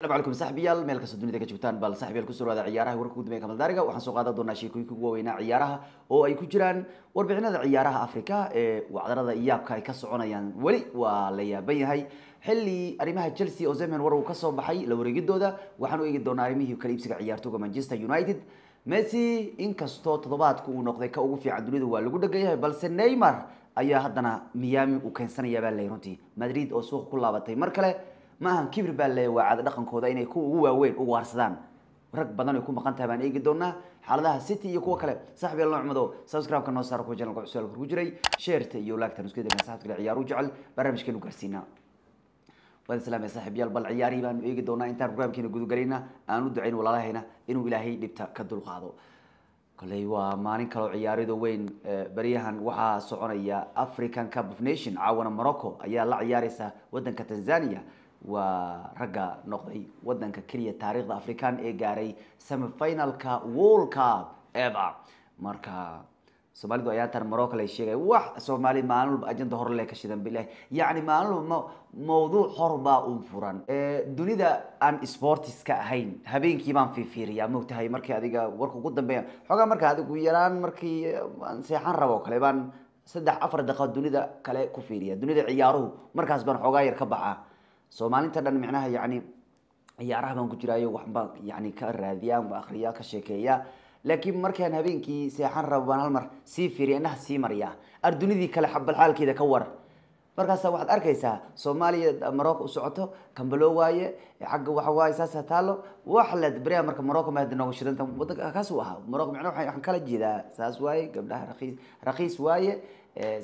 السلام عليكم صاحبيال ملك السودان إذا كجبتان بال صاحبيال كسر هذا عياره وركود مية كمل دارجة وحنسوق هذا دون شيء كويكو وينا عياره أو أي كجران وربعنا ذا عياره أفريقيا وعذر هذا إياب كاي كسرعنا يعني ولي وليا بين هاي حلي أريمها تشيلسي أو زمن وروا كسر بحي لو رجدوا ده وحنو يجدون أريمه وكليبسك عيارته كمانشستر يونايتد ميسي إن كسرته تضبط كون نقضي كأو في عدليد والوجود جايها بالس نيمار أيها هذانا ميامي وكنسني يبان لينتي مدريد أو سوق كلها بتي مركله ما هم كبر بالله وعاد دخن كودا إنه يكون هو وين هو أرسلان رك بدنا يكون مكان تبعنا إيه قدرنا حالها سيتي يكون كله صاحبي الله عمده سبسكرايب كنا صاروا جالنا قاعد سؤال كروجري شيرت يولاك تنسكت إذا صاحبك العيار وجعل برا مش كنا قرسينا والسلام يا صاحبي الله العياري بان إيه قدرنا إنت رقم كنا قدو قرينا أنا دعين ولا الله هنا إنه إلهي لبته كدل قاعدو كله وماني كلو عياري دو وين بريهن وها صعنية أفريكان كاب أوف نيشن عونا مراكو أيها العياري سا ودن كتنزانيا ورجع نقضي ودنا ككلية تاريخ أفريقيا إيجاري سمي فاينال كا وول كاب إبا مركا سومالي دو أياتر مراكو ليشيجي واحد سومالي معنو بأجن ظهر لك شدن بالله يعني معنو موضوع حربة أنفران دوني ده عن سبورتس كهين هبين كمان في فيريا متهاي مركي هذيجا وركو قدام بيان حاجة مركي هذيجو يلان مركي سيحان رواق لبان صدق أفر دقات دوني ده كلا كفيريا دوني ده عياره مركز بان حاجة يركبها سومالين ترى معناها يعني عيارها بان كجراي وحبا يعني كالراديان وأخريا كشيكيا لكن مركان هبين كي سيحان ربان هالمر سي فيري أنها سي مريا أردوني ذي كلا حب الحال كذا كور مركاسة واحد أركيسة سومالي مراكو سعته كمبلو واي حق وحواي ساسة تالو وحلت بريا مركا مراكو ما يدنا وشرين تم بدك أكاسوها مراكو معناه حن كلا جيدا ساس واي قبلها رخيص واي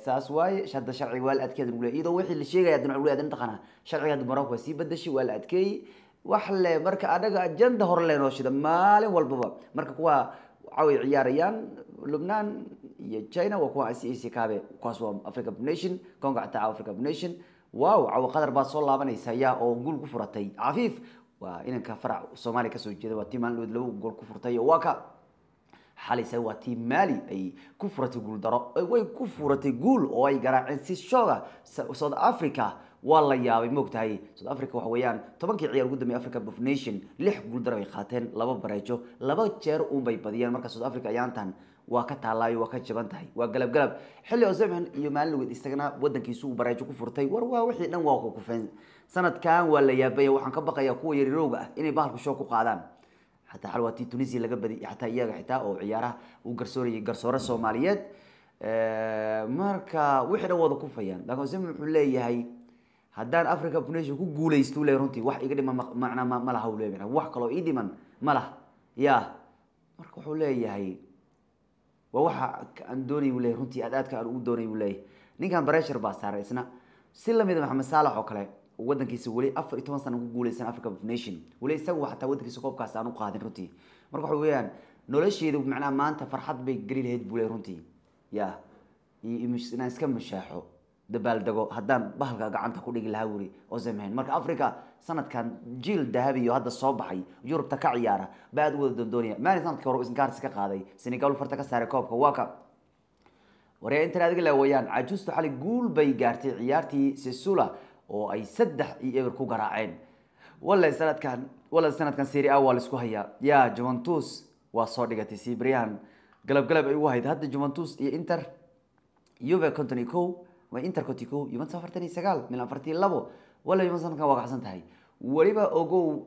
ساس واي شد شرعي والأدكي نقول إيدا وحي اللي شيء قاعد نقول هذا نتقنها شرعي هذا مراكو سي بده شيء والأدكي وحلا مركا أنا جند هورلين وشرين ماله والبابا مركا كوا عوي عياريان لبنان يجينا وكوا أسيسي كابي كوسوم أفريقيا بنيشن كونغا تاع أفريقيا بنيشن واو عو قدر باصول لابني سيا أو نقول كفرتي عفيف وإن كفرع الصومالي كسوجد وتيمان لود لو نقول كفرتي واكا حالي سوا تيم مالي أي كفرتي قول درا أي كفرتي قول أو أي جرا عنسي شغا صاد أفريقيا والله يا بموقتها صاد أفريقيا وحويان طبعا كي عيار قدامي أفريقيا بنيشن لح قول درا يخاتن لبا بريجو لبا تشير أم بيباديان مركز صاد أفريقيا يانتن وكتالي وكجبنتهي وقلب قلب حلو زمان يمان لو استغنى ودنك يسوق براجو كفرتي وروا وحي نان واقو كفن سند كان ولا يابي وحن كبقى يقوى يروق اني باهر شوكو قادان حتى حلواتي تونسي لقى بدي حتى اياغا حتى او عياره وقرصوري قرصوره الصوماليات ماركا وحي نوضو كفيان لكن زمان وحو ليهي هدان افريقيا بنيشن كو غوليستو لي رونتي واخ ايغدي معنى ما لها وليبنا واخ كلو اي ديمان ما لها يا ماركا وحو ليهي ووحا أندوني وليه رنتي أداتك أندوني وليه نيكان بريشر باسار إسنا سلم إذا محمد صالح وكله ودن كيس وليه أفر إتوان سنة وقول إسنا أفريقيا بنيشن وليه سوى حتى ودن كيس كوب كاسانو قادن رنتي مركو حويان نولش يدو بمعنى ما أنت فرحت بجريل هيد بوليه رنتي يا مش ناس كم مشاحو دبال دقو هدان بحلقة قعنتها كل يجي الهوري أو زمان مركو أفريقيا سنة كان جيل ذهبي وهذا الصباحي يورب تكعيارة بعد ولد الدنيا ما نسنت كورو إسن كارس كقاضي سنة قالوا فرتك ساركوب كواكا وريا أنت هذا ويان عجوز تحل جول بيجارتي عيارتي سلسلة أو أي سدح يبركوا جراعين ولا سنة كان ولا سنة كان سيري أول سكوهيا يا جوانتوس وصادقة سيبريان قلب أي واحد هذا جوانتوس إنتر يوفا كونتينيكو وإنتر كونتيكو يوفا سافرتني سجال من أفرتي اللبو ولا يوم صنعنا واقع صنتهاي وليبا أجو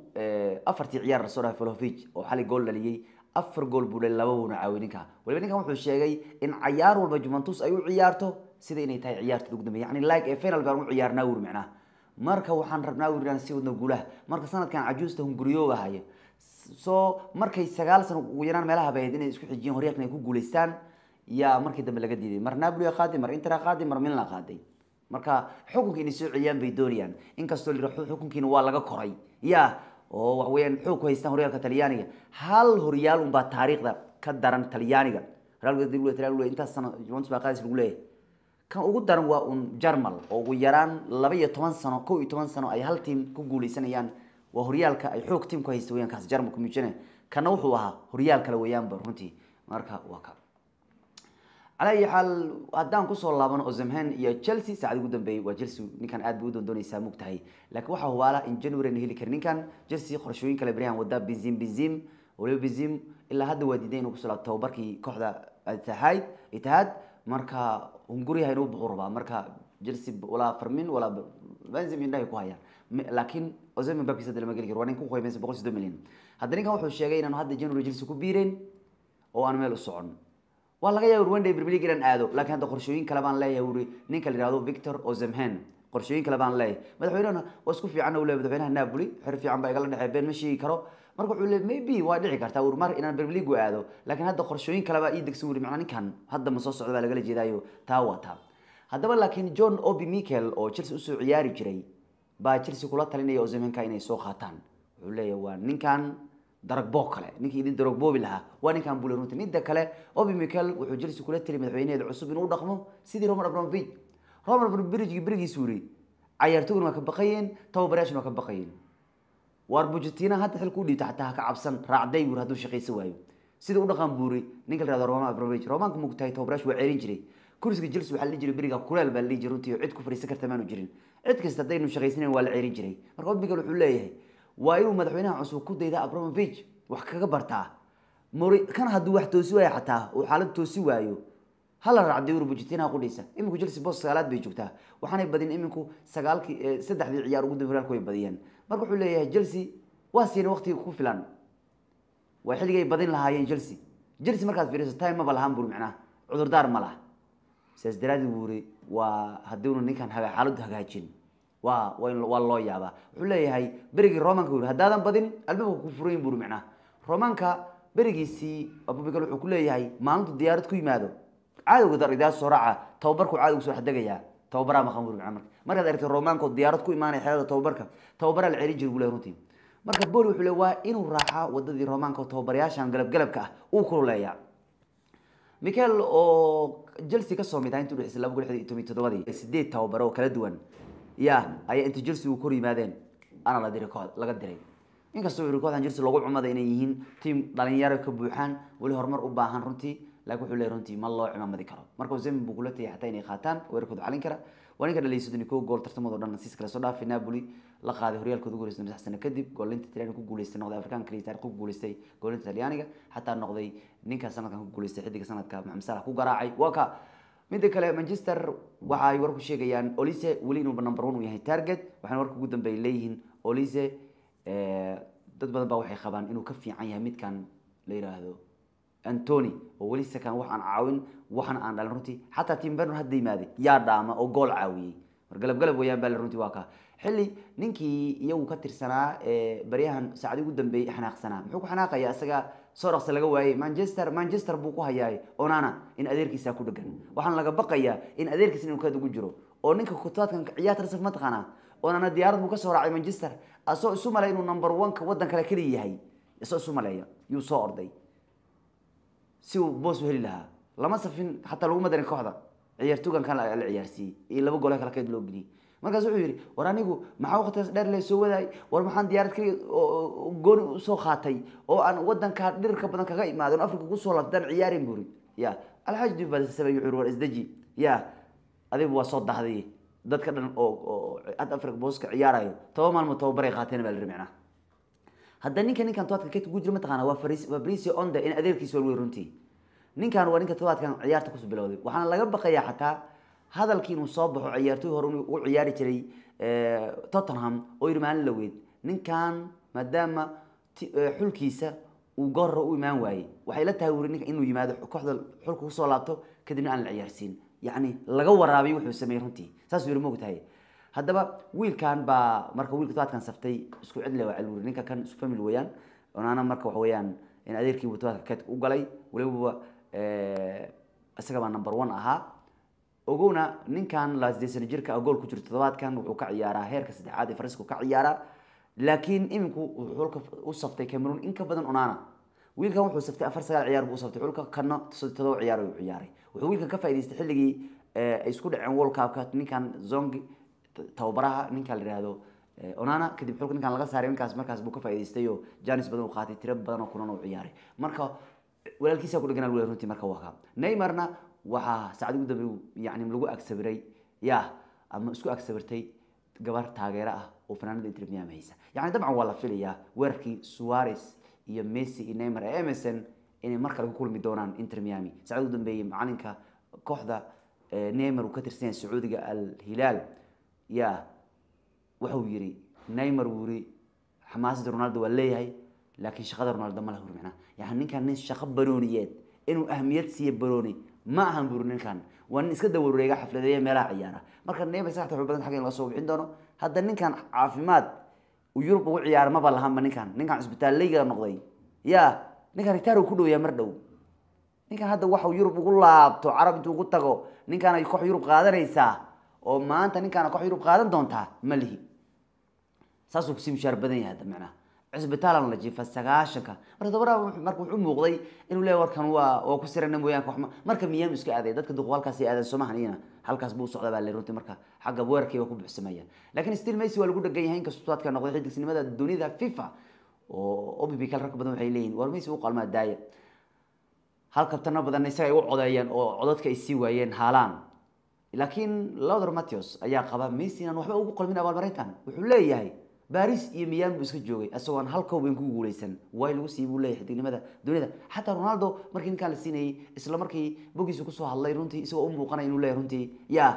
أفرتي عيار رسولها فلوفيج أو حالي جول لليجي أفر جول بول لبون عاونينك وليبا نيكا محو الشيء إن عيار والبجمنتوس أيو عيارته سيد إني تاي عيارته دقدم يعني لايك إفين الجارم عيار نور معناه مركه وحن رب نور نسيو نقوله مركه صنعة كان عجوزتهم قريوبة هاي سو مركه السجال صنو ويران ملها بيدين يسكح الجين هريقنا يكون جولستان يا مركه دم لجديد مر نابليو خادم مر إنتر خادم مر ميلان خادم marka xukunkiina Soomaaliyan bay dooriyaan inkastoo la raxo xukunkiina waa laga koray ya oo wax weyn xukun ku haysta horyaalka Talyaaniga hal horyaal un ba taariikhda ka daran Talyaaniga Real Madrid inta sano Juventus baa qaadis lagu leeyahay kan ugu daran waa un Jarmal oo ugu yaraan 12 sano 11 sano ay hal team ku guuleysanayaan waa horyaalka ay xukun team ku haysto weyn kaas Jarmal ku muujinay kan wuxuu ahaa horyaal kale weeyaan baruntii marka waa ka على أي حال هدان كسر لابن أزمهن يا تشيلسي سعد جدا بي وجلسوا نكان عاد بودن دون يساموك تهي لكن واحد هو على إن جنوري نهلي كرني كان تشيلسي خرشوين كالبريان ودا بزيم ولو بزيم إلا هاد واديدين وكسر التوبر كي كحدا اتحاد مركا هم جوري هينو بغربة مركا جلسي ولا فرمين ولا بنزين من ده يكوهيا لكن أزمن بابي سد لما قلت رواني كوخوي بس بقول $2 مليون هدان كان واحد الشيء إنه هاد جنوري جلسوا كبيرين أو أنا ماله صعون والله جاي يروون ده بربلي كيران عادوا لكن هذا قرشوين كلبان لا يوري نيك اللي رادوا فيكتور أوزمهن قرشوين كلبان لا مدحوينا واسكو في عنا ولا مدحوينا نابولي حرف في عم بيقال لنا حبين مشي كرو مرقع ولا ميبي وادعي كرتا ورمر إن بربلي جو عادوا لكن هذا قرشوين كلبا إيدك سوري معناه كان هذا مصاص على الأقل جدايو تاوتها هذا ولكن جون أوبي ميكل أو تشيلسي أسوء عياري جري با تشيلسي كلها تلين يأوزمهن كائن سوختان ولا يوان نين كان درجبوك كله نيجي يدين درجبوب لها وأنا كان بقولون تنيد ده كله أبي ميكل وحجر سكولات تري مدعوينه العصب نور رقمه سيدي رامر برج برجي سوري عيرتون ما كبقين تو براش ما كبقين واربوجتينا هات الكودي تحتها كعبسن رعدي ورهدو شقي سوايو سيدي نور رقم بوري نيجي هذا رامر برج رامر كم كتاي تو براش وعيرين جري كورس جلس وحل جري برجا كل البلي جروتي عدكو فري سكر 8 جرين عدك استدين وشقي سنين ولا عيرين جري مرقب بيقولوا حليه وأيو مدحونا عصو كده إذا أبرم فيج وحكي كبرتها موري كان هدو واحد توسوي حتى وحالب توسوي أيو هلا رعدي وربوجتين هقوليسه إمكو جلس بس سجالات بيجوتها وحنا يبدين إمكو سجال كي سدح بالعيار وجود فلان كوي بدين مركو حليه جلسي واسين وقتي يكون فلان وحلي جاي بدين لهاين جلسي مركز فيروس تايم ما بالهم برو معناه عذر دار ملا سيزدراد وري وهدون نكان هجا حالد هجاجين والله يابا حليه هاي برجي رومان كور هدادن بدين البابا كفرين برو معناه رومان كا برجي سي أبو بيقولوا حكوليه هاي ما عنده ديارة كوي ماذا عادوا قدر إذا سرعة توبركوا عادوا سرعة دقيقة توبرا ما خمر عمرك مرة درت الرومان كود ديارة كوي ما نحيله توبرا العريج يقولوا روتين مرة بقولوا حلوة إنه راحة وددي رومان كود توبرا عشان قلب كا وكوليه ميكال أو جلسي كسومي تاني تروح سلاب بقول حد تومي تدوادي سديت توبرا وكلا دوان يا أي أنت جلسي وكوري ماذن أنا لا دريكال لا قدري إنك استوي ركوع عن جلسي لقول عمدا ينين تيم دلني يارك بوحان والهرمر أباهن رنتي لقول حلي رنتي ما الله عمام ذكره مركب زين بقولتي حتى إني خاتان ويركض علين كره وأنا كده اللي يسودني كوب جول ترتمض ودنا نسيس كلا صدا في نابولي لقى هذه هريال كده جول يسون حسن كذب جول أنت تلين كوب جول يستنى نقضي أفريقيا كريستال كوب جول يستي جول أنت تليانيك حتى نقضي نينك سنة كوب جول يستي حديك سنة كاب محمسالة كوب قراعي وكا من ذلك مانشستر وحاي وركو شيء جيان أوليسة ولينو بنمبرون وياه تارجت وحنا وركو جدا بيليهن أوليسة ضد بدن بوحي خبان إنه كفي عيها ميت كان ليرة هذا أنتوني ووليسة كان وحنا عاون وحنا عن بالرونتي حتى تيمبرون هدي ماذي يا دعمة أو جول عاوي قلب وياه بالرونتي واقع حلي نينكي يو كتر سنة بريهن سعدي جدا بي حناق سنة محوك حناقة يا سجا صار أصل جواي مانشستر بوقها ياي أونانا إن أديرك يساكو دكان وحنا لقى بقى يا إن أديرك سنو كده جدرو أو نك خطوات كان عيات رصف متقنا أونانا ديارد بوقها صار على مانشستر أسوء سوما لينو نمبر وان كودن كلا كلي ياي أسوء سوما ليا يو صار داي سو بوس وهلي لها لما صفين حتى لو ما درك واحدة عيارتو كان العيارسي إلا بقولها كلا كده لوجري مركز عيري ورانيجو معاوقة دار لي سوى ذي ورمحان ديارك كلي جون سو خاتي أو أنا ودن كادير كبدن كغاي ما دون أفريقيا قصوا لدن عيارين بوري يا الحاج دي بعد السبع يعور والإزدجي يا هذه بوصدة هذه ضد كذا أو أت أفريقيا بوسك عياره تماما متوبري خاتين بالرمينا هذا نين كان توات كيت جودر متقنا وفريس وبريسي أوندا إن أدير كيسول ويرنتي نين كان ورين كتوات كان عيار تقص بلادي وحنا لقب بقية حتى هذا الكين صابح عيارته هروني وعياري تري توتنهام ويرمان لويد نين كان مدام حلكيسة وجرة ويمان واي وحيلتها ورينك إنه يمادح كحد الحلك وصلاته كدنا عن العيارسين يعني لجور رابي وحي سميرنتي ساس يرموك تهي هذا بقى ويل كان با مركب ويل كتوات كان سفتي اسكو عدلة وعلور نين كان سفهم الويان وأنا مركب وحيان إن أديركي وتوات كات وجلي ولو أسكبان نمبر 1 أها وقولنا نين كان لازديس الجركة أقول كتير تضاد كان وكعيارة هيرك استعادة فرسكو كعيارة لكن إمكو حولك وصفتي كاميرون إنك بدن أنانا ويلك هو وصفتي أفرس العيار بوصفتي حولك كنا تصد تضو عياري وعياري وحولك كفا إذا استحل لي يسكون عن والكابكات نين كان زونج توبرها نين كان لهذا أنانا كتب حولك نين كان لغز هاري مركز بوكفا إذا استيو جانس بدن وخاتي ترب بدن وكنا وعياري مركا ولا الكيسة كل جنا الولد نتي مركا وخا نيمارنا waxaa saacad ugu dambeeyay yani lagu aksabiray yaa ama isku aksabirtay gabar taageera ah oo fanaanada Inter Miami haysa yani dabcan waa la filayaa weerarkii Suarez iyo Messi iyo Neymar Emerson inay marka lagu kulmi doonaan Inter Miami saacad ugu dambeeyay macalinka kooxda Neymar uu ka tirsan Sacuudiga Al Hilal yaa wuxuu yiri Neymar wuri xamaasada Ronaldo waa leeyahay لكن شقدر رونالدو ما له معنى يعني كان ناس شقب برونيات إنه أهمية سي بروني ما هم بروني كان وإن إسكده ورجع حفلة ملاعي يعني مركز نية بس حتى حبنا حقين الأصوب عندنا هذا إن كان عافيمات ويوروب وعيار ما بالهم من كان إن كان إسبتال ليجا نقضي يا إن كان يتارو كله يا مردو إن كان هذا واحد يوروب كله بتو عرب بتو قطعه إن كان يكح يوروب قادر يسا أو ما أنت إن كان يكح يوروب قادر دونتها ملهي ساسو بسيم شربني هذا معنى عزبتالنا لجي فسقاشك مرتبرا مركب عمو قضي إنه لا وركن وكسر النمو ياك وحما مركب مياه مسك عادي ده كده قوال كاسي عادي سمح لينا هالكاس بوس على بالي روتي مركب حاجة بوركي وكوب حسمية لكن ستيل ميسي والجود الجاي هين كسطات كان قضي حدث سينما ده الدنيا ده فيفا وأبي بيكل ركب بدهم حيلين والميسي وقال ما داية هالكابتن بدنا نسعى وعضيان وعضات كيسي وعين هالان لكن لا درماتيوس أيها قباب ميسي أنا وحبه وقال من أول مريتان وحلي هاي باريس إيه ميامي بس كجوجي أسوان هالكو بينكو جوليسن وايلوسي بوله حتى لماذا دونيدا حتى رونالدو مركين كان السنة إسلام مركي بوجي سكسو هلا يرونتي سو أمه قنا ينول يرونتي يا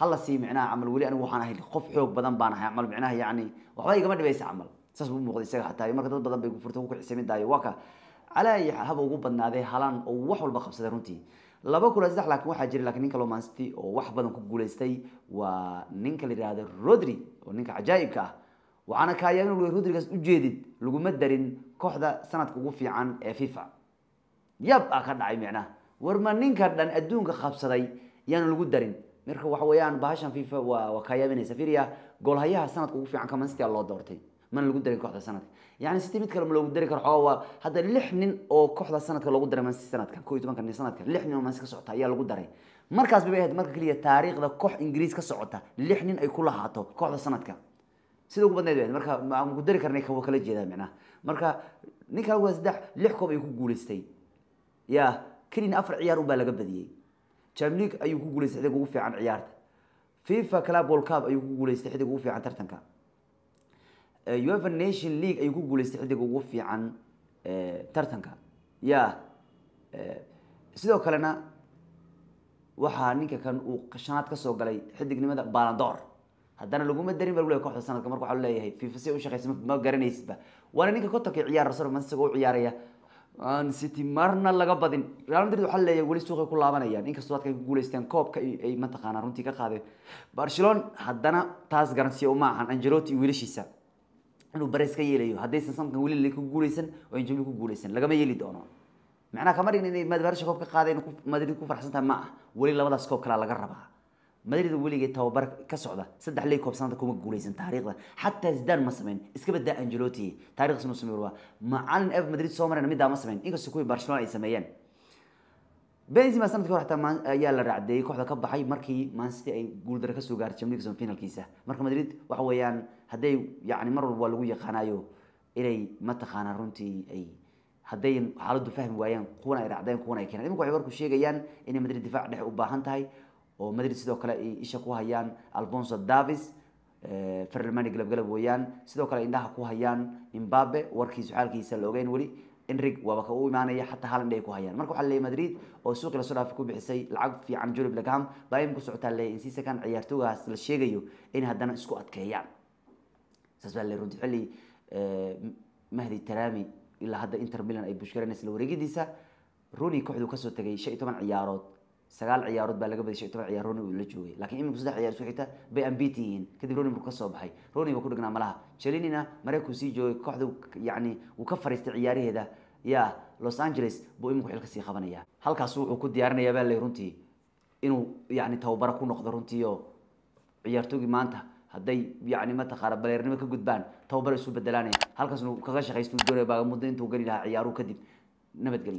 هلا سي معناه عمل ولي أنا وحنا هيل خوف حب بدن بانه عمل معناه يعني وحوالي كمان بيس عمل سبب مقدس سجى حتى مركز بدن بيجو فرتو كل سمين داي واقع على هبوا جوب بدن هذا هلان أو وحول بخمسة يرونتي لا بقول أزح لك واحد جري لكن إنك لو مانستي أو واحد بدن كوب جوليستي ونينك اللي هذا رودري ونينك عجائب كه وأنا كايان رودريغيز أجدد لقمة دارين كوحدة سنة كوفي عن فيفا يبقى كان داعي معنا ورمانين كان أدونك خبصداي يان لقود دارين مركب وحويان بهاشان فيفا وكايان سفيريا قول هيا سنة كوفي عن كمان ستي الله دورتي من لقود دارين كوحدة سنة يعني ستي متكلم لقود دارين كرحاوة هذا لحن أو كوحدة سنة كلقود دارين من سنة كان كويتو ما كان سنة كان لحن وما سكت سعطة يا لقود دارين مركز ببيهد مركز ليه تاريخ ذا كوح إنجليز كسعطة لحن أي كلها عطو كوحدة سنة كان سيدو قبضنا ده مركا ما قدر كرني كوا كل جدا معناه مركا نيكا هو صدق لحكم يكون جولستي يا كلين أفر عيار وبلا قبضيه تملك أيكون جولست هذا جوفي عن عيارته فيفا كلاب والكاب أيكون جولست هذا جوفي عن ترتنكا يوفا نيشن ليج أيكون جولست هذا جوفي عن ترتنكا يا سيدو كلنا وحنا نيكا كان وقشانات كسر قلي حد جنيه ماذا بالاندور هدانا لقوم الدريم بقول لك واحد سنة كمركو حول ليه في فسيء وش خيس ما قرني يسبه وأنا نيجي كتر كعيار رصر من سقو عيارية أنا سيتي مرنا اللي قبضين ران دريد حول ليه يقول السوق كل عبنا يعني إنك صوتك يقول استن كوب كأي منطقة أنا رنتي كخاذة برشلون هدانا تاس قرنسي ومع عن أنجيلوتي ويليش يسا إنه بريس كي يليه هداي سنصم كقول اللي كقول يسن وينجيب كقول يسن لقى ما يلي دونه معناه كمرين إن ما دبرش كوب كخاذة إنه ما دريد كوب رحسنتها معه ولي لا بد سكوب كلا لقربها مدريد ولي توبر كسعده صدح لي كوب سنه كوم غوليسن تاريخ حتى زدان ما سمين اسكا بدا انجيلوتي تاريخ سنه سميروا معلن اف مدريد سومرنا ميدا ما سمين انكو سكوي برشلونه اي سميان بنزيما سنه كور حتى ما يا لا رعدي كوخدا كبخاي markii مان سيتي اي جول دره كسو غار جيمليك سون فينالكيسا marka مدريد waxa weeyaan haday yani mar walba lagu yaqaanayo inay ma taqaana runtii ay haday xaaladdu fahmi waayaan qoona ay racdeen qoona ay keenay imku waxay war ku sheegayaan in Madrid difaac dhex u baahan tahay oo Madrid sidoo kale isha ku hayaan Alphonso Davies Ferland galab wayaan sidoo kale indhaha ku hayaan Mbappe warkiisu xaalkiisa loogeyn wali Enrique waa ka u imaanaya xataa Haaland ay ku hayaan marka waxa leeyahay Madrid oo suuq la soo dhaaf ku bixisay lacag fiican Jurib Lagam baayin ku socota leeyahay in siisa kan ciyaartoogaas la sheegayo in hadana isku adkeeyaan sasbal Rodri xilli Mahdi Tarami ila hadda Inter Milan ay bushkaranaysa la wareegidiisa Rooney kooxdu ka soo tagay 15 ciyaarood سجال عيارات بالقبل شيء تبع عياروني ولا جوي لكن إما كسر عيار سويته بأمبيتين كده روني مركز بحي روني بكون جنا ملها شليننا مركو سي جوي كحدو يعني وكفر استعياره هذا يا لوس أنجلس بقيم كحلقة سي خبرنيها هل كسوق وكود يارني يا بالله رونتي إنه يعني توبرا كون أخضر رونتي أو عيارتوج مانته هدي يعني متى خرب بالله رني مكجود بان توبرا يسوب بدلاني هل كسنو كغش خيسنو جوري بعمودين توجري لها عيارو كدب نبت قليل